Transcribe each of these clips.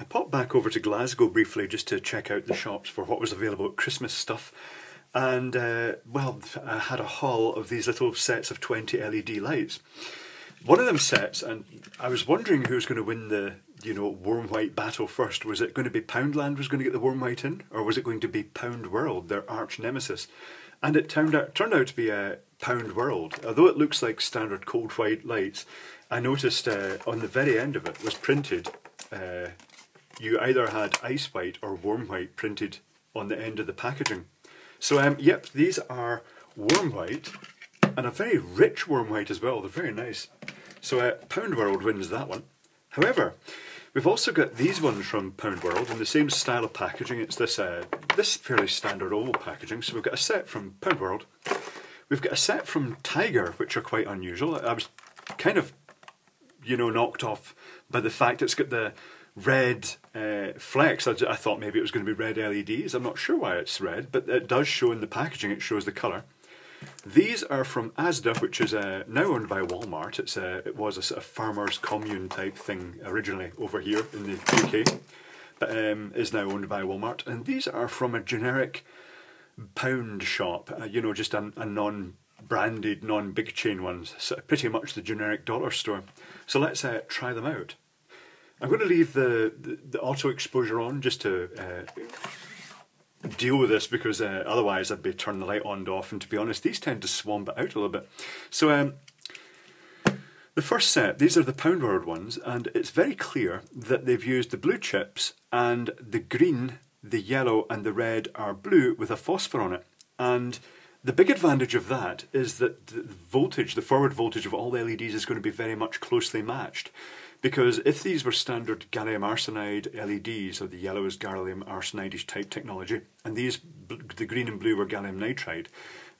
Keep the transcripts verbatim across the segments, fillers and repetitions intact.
I popped back over to Glasgow briefly just to check out the shops for what was available at Christmas stuff, and uh, well, I had a haul of these little sets of twenty L E D lights. One of them sets, and I was wondering who was going to win the, you know, warm white battle first. Was it going to be Poundland was going to get the warm white in, or was it going to be Poundworld, their arch nemesis? And it turned out turned out to be a uh, Poundworld. Although it looks like standard cold white lights, I noticed uh, on the very end of it was printed, uh, you either had ice white or warm white printed on the end of the packaging. So um, yep, these are warm white, and a very rich warm white as well. They're very nice. So uh, Poundworld wins that one. However, we've also got these ones from Poundworld in the same style of packaging. It's this uh, this fairly standard oval packaging. So we've got a set from Poundworld. We've got a set from Tiger, which are quite unusual. I was kind of, you know, knocked off by the fact it's got the red uh, flex. I, I thought maybe it was going to be red L E Ds. I'm not sure why it's red, but it does show in the packaging. It shows the colour. These are from Asda, which is uh, now owned by Walmart. It's a, it was a sort of farmers' commune type thing originally over here in the U K, but um, is now owned by Walmart. And these are from a generic pound shop, uh, you know, just a, a non-branded, non-big chain ones, so pretty much the generic dollar store. So let's uh, try them out. I'm going to leave the, the, the auto exposure on just to uh, deal with this, because uh, otherwise I'd be turning the light on and off, and to be honest these tend to swamp it out a little bit. So um, the first set, these are the Poundworld ones, and it's very clear that they've used the blue chips, and the green, the yellow and the red are blue with a phosphor on it. And the big advantage of that is that the voltage, the forward voltage of all the L E Ds is going to be very much closely matched. Because if these were standard gallium arsenide L E Ds, or the yellow is gallium arsenide-ish type technology, and these, the green and blue were gallium nitride,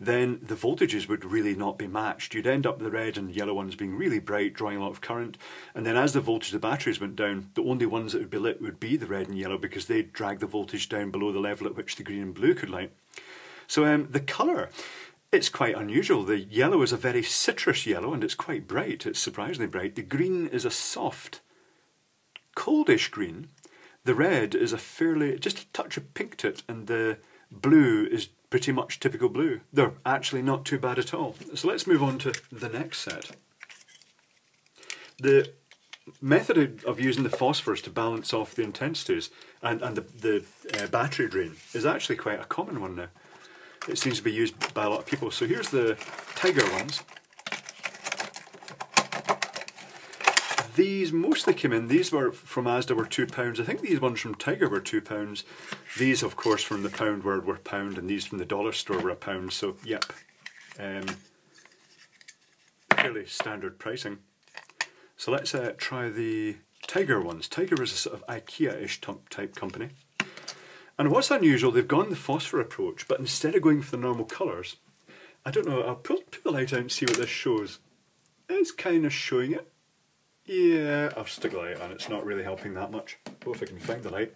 then the voltages would really not be matched. You'd end up the red and yellow ones being really bright, drawing a lot of current, and then as the voltage of the batteries went down, the only ones that would be lit would be the red and yellow, because they'd drag the voltage down below the level at which the green and blue could light. So um, the colour, it's quite unusual. The yellow is a very citrus yellow, and it's quite bright. It's surprisingly bright. The green is a soft, coldish green. The red is a fairly, just a touch of pink to it, and the blue is pretty much typical blue. They're actually not too bad at all. So let's move on to the next set. The method of using the phosphors to balance off the intensities and, and the, the uh, battery drain is actually quite a common one now. It seems to be used by a lot of people. So here's the Tiger ones. These mostly came in, these were from Asda were two pounds, I think these ones from Tiger were two pounds, these of course from the Poundworld were a pound, and these from the dollar store were a pound, so yep, um, fairly standard pricing. So let's uh, try the Tiger ones. Tiger is a sort of IKEA-ish type company. And what's unusual, they've gone the phosphor approach, but instead of going for the normal colours, I don't know, I'll pull, pull the light out and see what this shows. It's kind of showing it. Yeah, I'll stick the light on, it's not really helping that much. Oh, if I can find the light.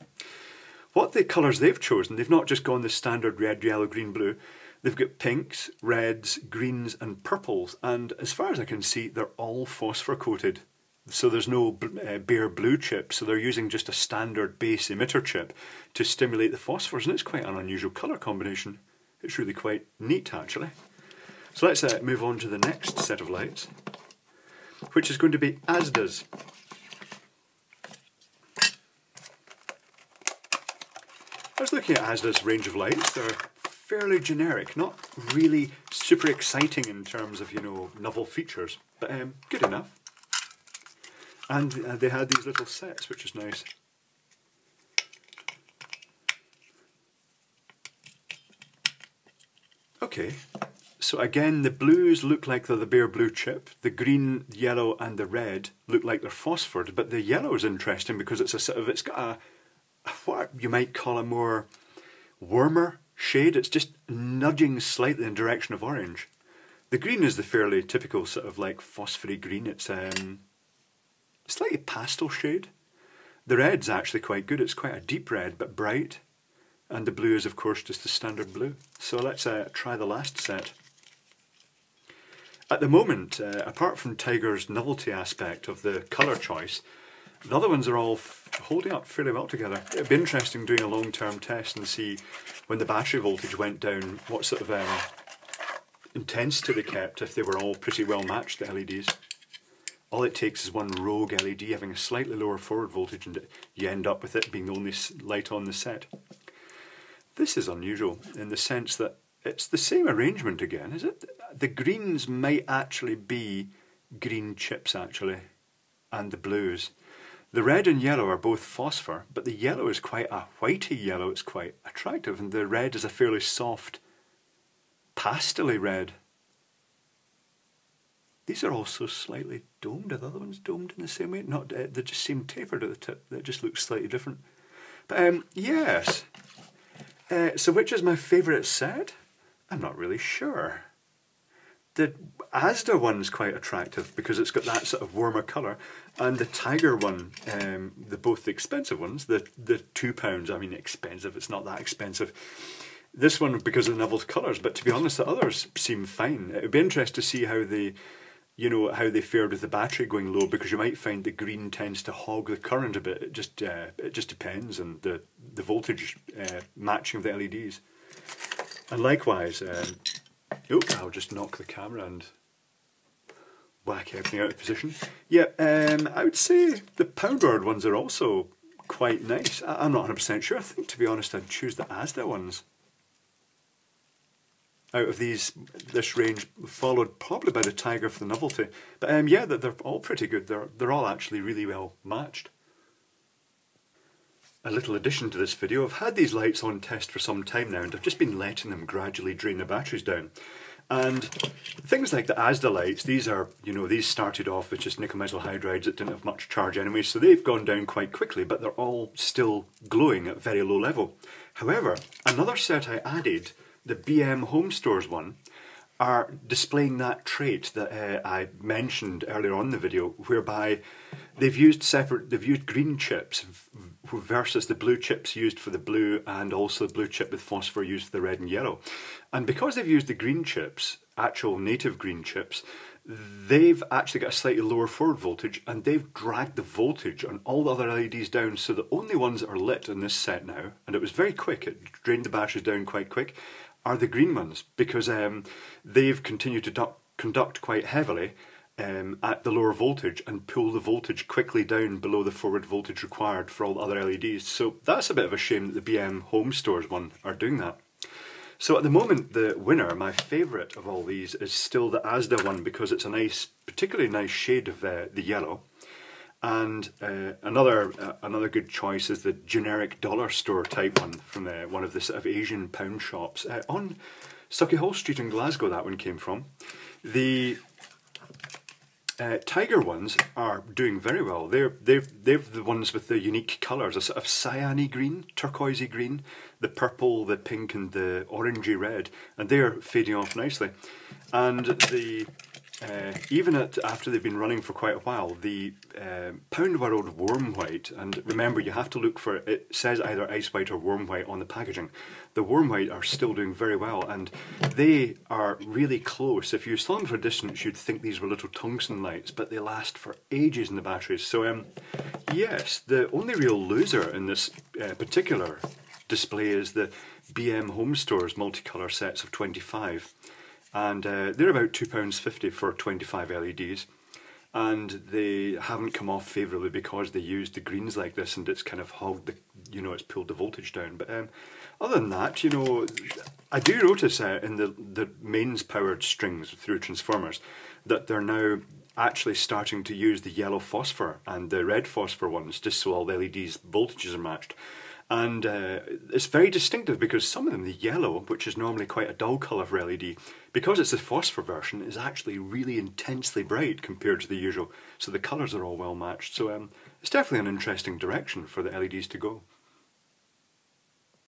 What the colours they've chosen, they've not just gone the standard red, yellow, green, blue. They've got pinks, reds, greens and purples, and as far as I can see, they're all phosphor coated. So there's no uh, bare blue chip, so they're using just a standard base emitter chip to stimulate the phosphors, and it's quite an unusual colour combination. It's really quite neat actually. So let's uh, move on to the next set of lights, which is going to be Asda's. I was looking at Asda's range of lights. They're fairly generic, not really super exciting in terms of, you know, novel features, but um, good enough. And uh, they had these little sets, which is nice. Okay, so again the blues look like they're the bare blue chip, the green, yellow and the red look like they're phosphored, but the yellow is interesting because it's a sort of, it's got a, what you might call a more warmer shade, it's just nudging slightly in the direction of orange. The green is the fairly typical sort of like phosphory green, it's um. slightly pastel shade. The red's actually quite good, it's quite a deep red but bright, and the blue is of course just the standard blue. So let's uh, try the last set. At the moment, uh, apart from Tiger's novelty aspect of the colour choice, the other ones are all f holding up fairly well together. It would be interesting doing a long-term test and see when the battery voltage went down what sort of um, intensity they kept, if they were all pretty well matched, the L E Ds. All it takes is one rogue L E D having a slightly lower forward voltage and you end up with it being the only light on the set. This is unusual in the sense that it's the same arrangement again, is it? The greens might actually be green chips actually, and the blues. The red and yellow are both phosphor, but the yellow is quite a whitey yellow, it's quite attractive, and the red is a fairly soft, pastely red. These are also slightly domed, are the other ones domed in the same way? Not, uh, they just seem tapered at the tip, they just look slightly different. But um, yes, uh, so which is my favourite set? I'm not really sure. The Asda one's quite attractive because it's got that sort of warmer colour, and the Tiger one, um, the both the expensive ones, the, the two pounds, I mean expensive, it's not that expensive. This one because of the novel colours, but to be honest the others seem fine. It would be interesting to see how they, you know, how they fared with the battery going low, because you might find the green tends to hog the current a bit, it just, uh, it just depends on the, the voltage uh, matching of the L E Ds. And likewise, um, oh, I'll just knock the camera and whack everything out of position. Yeah, um, I would say the Poundworld ones are also quite nice. I I'm not one hundred percent sure. I think, to be honest, I'd choose the Asda ones. Out of these, this range, followed probably by the Tiger for the novelty. But um, yeah, they're, they're all pretty good. They're, they're all actually really well matched. A little addition to this video, I've had these lights on test for some time now and I've just been letting them gradually drain the batteries down. And things like the Asda lights, these are, you know, these started off with just nickel metal hydrides that didn't have much charge anyway, so they've gone down quite quickly, but they're all still glowing at very low level. However, another set I added, the B M Home Stores one, are displaying that trait that uh, I mentioned earlier on in the video, whereby they've used separate, they've used green chips versus the blue chips used for the blue, and also the blue chip with phosphor used for the red and yellow. And because they've used the green chips, actual native green chips, they've actually got a slightly lower forward voltage, and they've dragged the voltage on all the other L E Ds down, so the only ones that are lit in this set now, and it was very quick, it drained the batteries down quite quick, are the green ones, because um, they've continued to duct, conduct quite heavily um, at the lower voltage and pull the voltage quickly down below the forward voltage required for all the other L E Ds. So that's a bit of a shame that the B M Home Stores one are doing that. So at the moment the winner, my favourite of all these, is still the Asda one, because it's a nice, particularly nice shade of uh, the yellow. And uh, another uh, another good choice is the generic dollar store type one from uh, one of the sort of Asian pound shops uh, on Sucky Hole Street in Glasgow. That one came from. The uh, Tiger ones are doing very well. They're they're they're the ones with the unique colours, a sort of cyany green, turquoisey green, the purple, the pink, and the orangey red, and they're fading off nicely. And the Uh, even at, after they've been running for quite a while, the uh, Poundworld Warm White, and remember you have to look for, it says either Ice White or Warm White on the packaging. The Warm White are still doing very well, and they are really close. If you saw them for a distance you'd think these were little tungsten lights, but they last for ages in the batteries. So um, yes, the only real loser in this uh, particular display is the B M Home Stores multicolour sets of twenty-five. And uh, they're about two pounds fifty for twenty-five L E Ds, and they haven't come off favourably because they used the greens like this, and it's kind of hogged the, you know, it's pulled the voltage down. But um, other than that, you know, I do notice uh, in the, the mains powered strings through transformers that they're now actually starting to use the yellow phosphor and the red phosphor ones, just so all the L E Ds voltages are matched. And uh, it's very distinctive, because some of them, the yellow, which is normally quite a dull colour for L E D, because it's the phosphor version, is actually really intensely bright compared to the usual, so the colours are all well matched. So um, it's definitely an interesting direction for the L E Ds to go.